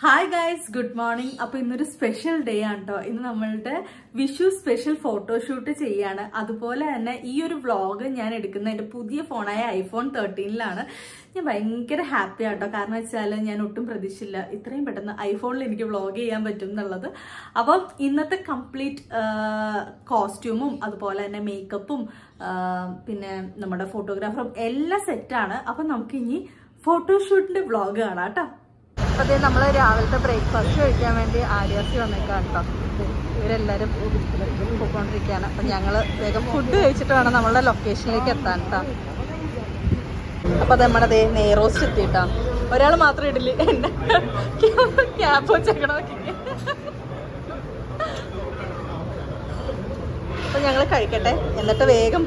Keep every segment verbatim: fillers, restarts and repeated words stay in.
Hi guys, good morning. Now it's a special day. This is our Vishu special photo shoot. That's why this vlog is my phone iPhone thirteen. I'm very happy because I don't have iPhone vlog. Now it's a complete uh, costume, makeup, uh, photographer, all set. Now we're going photo shoot vlog. We have a breakfast. We have a breakfast. We have a breakfast. We have food. We have a location. We have a roast. We have a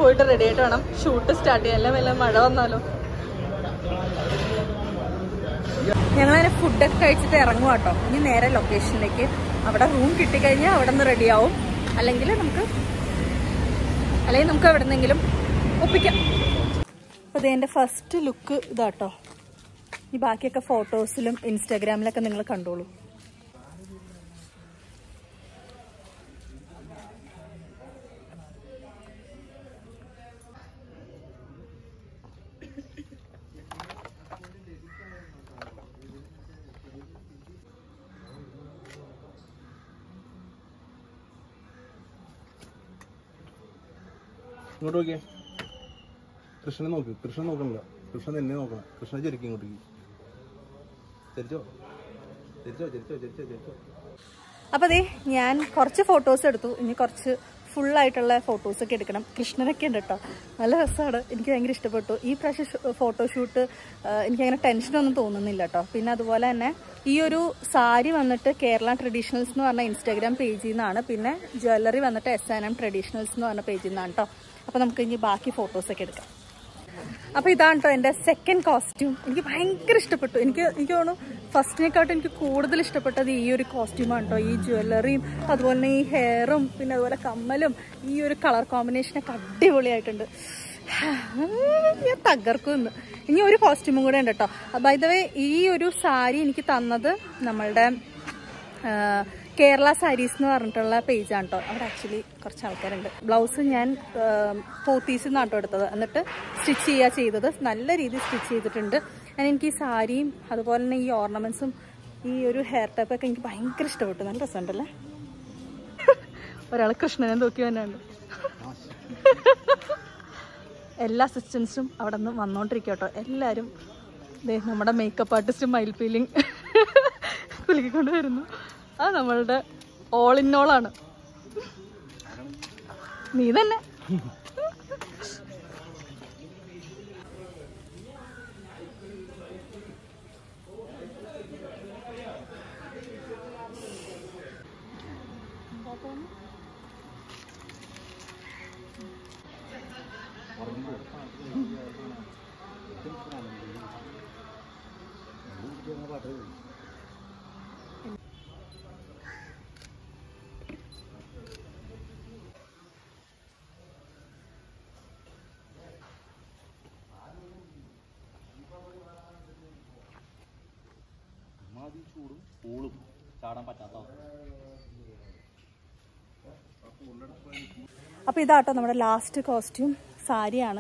roast. We have a I have food that I have location. I have a room kitty. I have a radio. I have a room kitty. I have a first look. I have photos on Instagram. What okay? Krishna no good, Krishna no good, Krishna then no good, Krishna jerking would be. Jerjo, Jerjo, Jerjo, Jerjo, Jerjo. Apade, Yan, Korcha photos are two in Korcha full light photos. A kidnap, Krishna Kendata. Alasada in English to E precious photo shoot in tension on the Tonan letter. Pina the Wallana, Euro Sari on the Kerala traditionals no on the Instagram page in Anna Pina, jewelry on the test and traditionals no on a page in Anta. Now we will take the photos. Now this is the second costume. I am very excited. First time I am very excited. This costume, this jewelry, this hair, this color combination is very exciting. I am very excited. This is a costume. By the way, this saree is our Kerala sarees nu varnittulla page aanto avada actually korchu aalkarundu blouse njan pothis nu aanto eduthathu annittu stitch cheya cheyidathu nalla reethi stitch cheyittund and enki saree adu pole ne ee ornaments um ee oru hair type okke enki bhayankara ishtapettu nalla rasundalla oralu krishnane thokki vannandu ella assistants um avadnu vannondirikkato ellarum de nammada makeup artist mile peeling kulikondu varunu. That's our all in all. That's you. This is our last costume. Sari is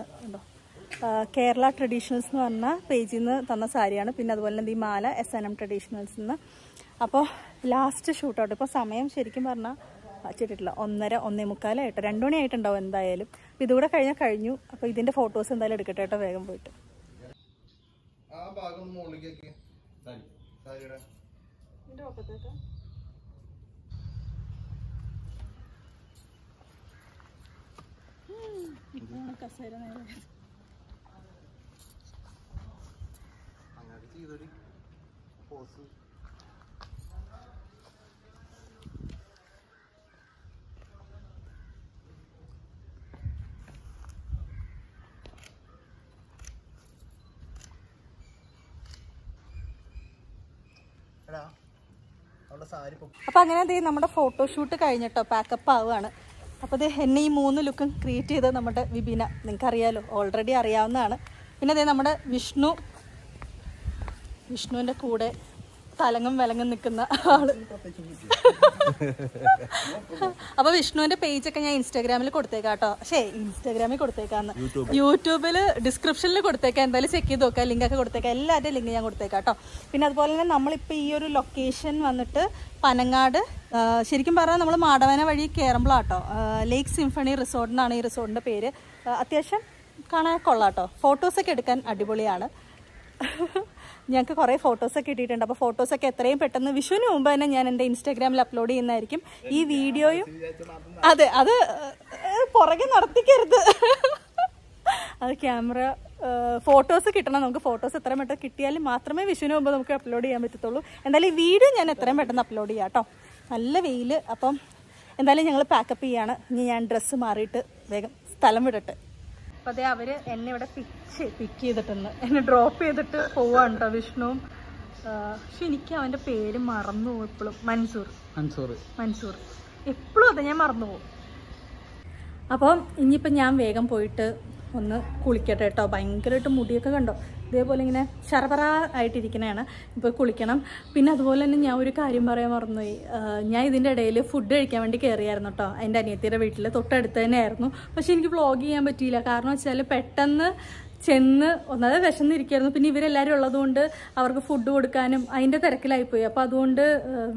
Kerala traditionals page in the sari. The mala S N M traditionals. Now, last shoot out. Samayam sherikim varna. Chettilla. Onnara onne mukkala eta. Rendu ne aitunda endayalum. Idoda kazhinja kazhinju. Appo idinte photos endalu edukkate eta vegam poyittu. Aa bhagam molikekke. Sari. Sarida. Inde oppatheta. I'm going to photo shoot. So, we have created this Vibina. We have already created this Vibina. Vishnu. Vishnu is തലങ്ങും വിലങ്ങും നിൽക്കുന്ന ആള്. അപ്പൊ വിഷ്ണുവിന്റെ പേജൊക്കെ ഞാൻ ഇൻസ്റ്റാഗ്രാമിൽ കൊടുത്തേക്കാട്ടോ. പക്ഷേ ഇൻസ്റ്റാഗ്രാമിൽ കൊടുത്തേക്കാന്ന്, യൂട്യൂബില് ഡിസ്ക്രിപ്ഷനിൽ കൊടുത്തേക്കാം. എന്തായാലും ചെക്ക് ചെയ്ത് നോക്കാം, ലിങ്കൊക്കെ കൊടുത്തേക്കാം. എല്ലാവരുടെയും ലിങ്ക് ഞാൻ കൊടുത്തേക്കാട്ടോ. പിന്നെ അതുപോലെ തന്നെ നമ്മളിപ്പോൾ ഈ ഒരു ലൊക്കേഷൻ വന്നിട്ട് പനങ്ങാട്, ശരിക്കും പറഞ്ഞാൽ നമ്മൾ മാടവന വഴി കയറുമ്പോളാട്ടോ. ലേക്ക് സിംഫണി റിസോർട്ട് എന്നാണ് ഈ റിസോർട്ടിൻ്റെ പേര്. അത്യാവശ്യം കാണാൻ കൊള്ളാട്ടോ, ഫോട്ടോസൊക്കെ എടുക്കാൻ അടിപൊളിയാണ്. ഞങ്ങൾക്ക് കുറേ ഫോട്ടോസൊക്കെ ഇട്ടിട്ടുണ്ട്. അപ്പോൾ ഫോട്ടോസൊക്കെ എത്രയും പെട്ടെന്ന് വിഷുവിന് മുമ്പ് തന്നെ ഞാൻ എൻ്റെ ഇൻസ്റ്റാഗ്രാമിൽ അപ്ലോഡ് ചെയ്യുന്നതായിരിക്കും. ഈ വീഡിയോയും അതെ, അത് പുറകെ നടത്തിക്കരുത്, അത് ക്യാമറ ഫോട്ടോസ് കിട്ടണം. നമുക്ക് ഫോട്ടോസ് എത്രയും പെട്ടെന്ന് കിട്ടിയാലും മാത്രമേ വിഷുവിന് മുമ്പ് നമുക്ക് അപ്ലോഡ് ചെയ്യാൻ പറ്റത്തുള്ളൂ. എന്തായാലും ഈ വീഡിയോ ഞാൻ എത്രയും പെട്ടെന്ന് അപ്ലോഡ് ചെയ്യാം കേട്ടോ. നല്ല വെയിൽ. അപ്പം എന്തായാലും ഞങ്ങൾ പാക്കപ്പ് ചെയ്യാണ്. ഇനി ഞാൻ ഡ്രസ്സ് മാറിയിട്ട് വേഗം സ്ഥലം വിടട്ടെ. അപ്പം അതേ അവർ എന്നെ ഇവിടെ പിക്ക് പിക്ക് ചെയ്തിട്ടെന്ന് എന്നെ ഡ്രോപ്പ് ചെയ്തിട്ട് പോവാണ് കേട്ടോ വിഷ്ണുവും. പക്ഷെ എനിക്ക് അവൻ്റെ പേര് മറന്നു പോകും എപ്പോഴും. മൻസൂർ മൻസൂർ മൻസൂർ എപ്പോഴും അതെ, ഞാൻ മറന്നു പോകും. അപ്പം ഇനിയിപ്പം ഞാൻ വേഗം പോയിട്ട് ഒന്ന് കുളിക്കട്ടെ കേട്ടോ. ഭയങ്കരമായിട്ട് മുടിയൊക്കെ കണ്ടോ ഇതേപോലെ ഇങ്ങനെ ശർബറ ആയിട്ടിരിക്കുന്നതാണ്. ഇപ്പോൾ കുളിക്കണം. പിന്നെ അതുപോലെ തന്നെ ഞാൻ ഒരു കാര്യം പറയാൻ മറന്നുപോയി. ഞാൻ ഇതിൻ്റെ ഇടയിൽ ഫുഡ് കഴിക്കാൻ വേണ്ടി കയറിയായിരുന്നു കേട്ടോ, എൻ്റെ അനിയത്തിയുടെ വീട്ടിൽ തൊട്ടടുത്ത് തന്നെയായിരുന്നു. പക്ഷേ എനിക്ക് വ്ളോഗ് ചെയ്യാൻ പറ്റിയില്ല. കാരണം വെച്ചാൽ പെട്ടെന്ന് ചെന്ന് ഒന്നാമത് വിശന്നിരിക്കുകയായിരുന്നു. പിന്നെ ഇവരെല്ലാവരും ഉള്ളതുകൊണ്ട് അവർക്ക് ഫുഡ് കൊടുക്കാനും അതിൻ്റെ തിരക്കിലായിപ്പോയി. അപ്പോൾ അതുകൊണ്ട്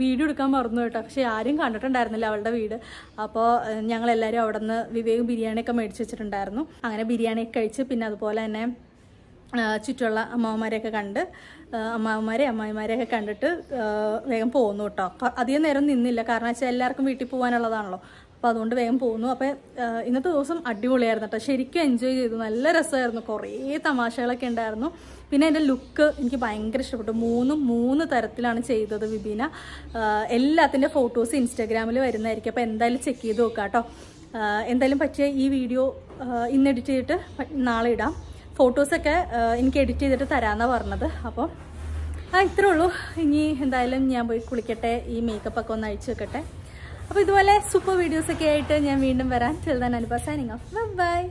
വീഡിയോ എടുക്കാൻ മറന്നു കേട്ടോ. പക്ഷേ ആരും കണ്ടിട്ടുണ്ടായിരുന്നില്ല അവളുടെ വീട്. അപ്പോൾ ഞങ്ങളെല്ലാവരും അവിടെ നിന്ന് വിവേകും ബിരിയാണിയൊക്കെ മേടിച്ച് വെച്ചിട്ടുണ്ടായിരുന്നു. അങ്ങനെ ബിരിയാണിയൊക്കെ കഴിച്ച് പിന്നെ അതുപോലെ തന്നെ ചുറ്റുമുള്ള അമ്മാവന്മാരെയൊക്കെ കണ്ട് അമ്മാവന്മാരെ അമ്മായിമാരെയൊക്കെ കണ്ടിട്ട് വേഗം പോകുന്നു കേട്ടോ. അധികം നേരം നിന്നില്ല, കാരണം വെച്ചാൽ എല്ലാവർക്കും വീട്ടിൽ പോകാനുള്ളതാണല്ലോ. അപ്പോൾ അതുകൊണ്ട് വേഗം പോകുന്നു. അപ്പോൾ ഇന്നത്തെ ദിവസം അടിപൊളിയായിരുന്നു കേട്ടോ, ശരിക്കും എൻജോയ് ചെയ്തു. നല്ല രസമായിരുന്നു, കുറേ തമാശകളൊക്കെ ഉണ്ടായിരുന്നു. പിന്നെ എൻ്റെ ലുക്ക് എനിക്ക് ഭയങ്കര ഇഷ്ടപ്പെട്ടു. മൂന്നും മൂന്ന് തരത്തിലാണ് ചെയ്തത് വിബീന. എല്ലാത്തിൻ്റെ ഫോട്ടോസ് ഇൻസ്റ്റാഗ്രാമിൽ വരുന്നതായിരിക്കും. അപ്പോൾ എന്തായാലും ചെക്ക് ചെയ്ത് നോക്കാം കേട്ടോ. എന്തായാലും പറ്റിയ ഈ വീഡിയോ ഇന്ന് എഡിറ്റ് ചെയ്തിട്ട് നാളെ ഇടാം. ഫോട്ടോസൊക്കെ എനിക്ക് എഡിറ്റ് ചെയ്തിട്ട് തരാമെന്നാണ് പറഞ്ഞത്. അപ്പോൾ ആ ഇത്രേ ഉള്ളൂ. ഇനി എന്തായാലും ഞാൻ പോയി കുളിക്കട്ടെ, ഈ മേക്കപ്പൊക്കെ ഒന്ന് അഴിച്ചു വെക്കട്ടെ. അപ്പോൾ ഇതുപോലെ സൂപ്പർ വീഡിയോസൊക്കെ ആയിട്ട് ഞാൻ വീണ്ടും വരാം. ചെറുതാൻ അനുഭവ സൈനിങ് ഓഫ്. ബൈ.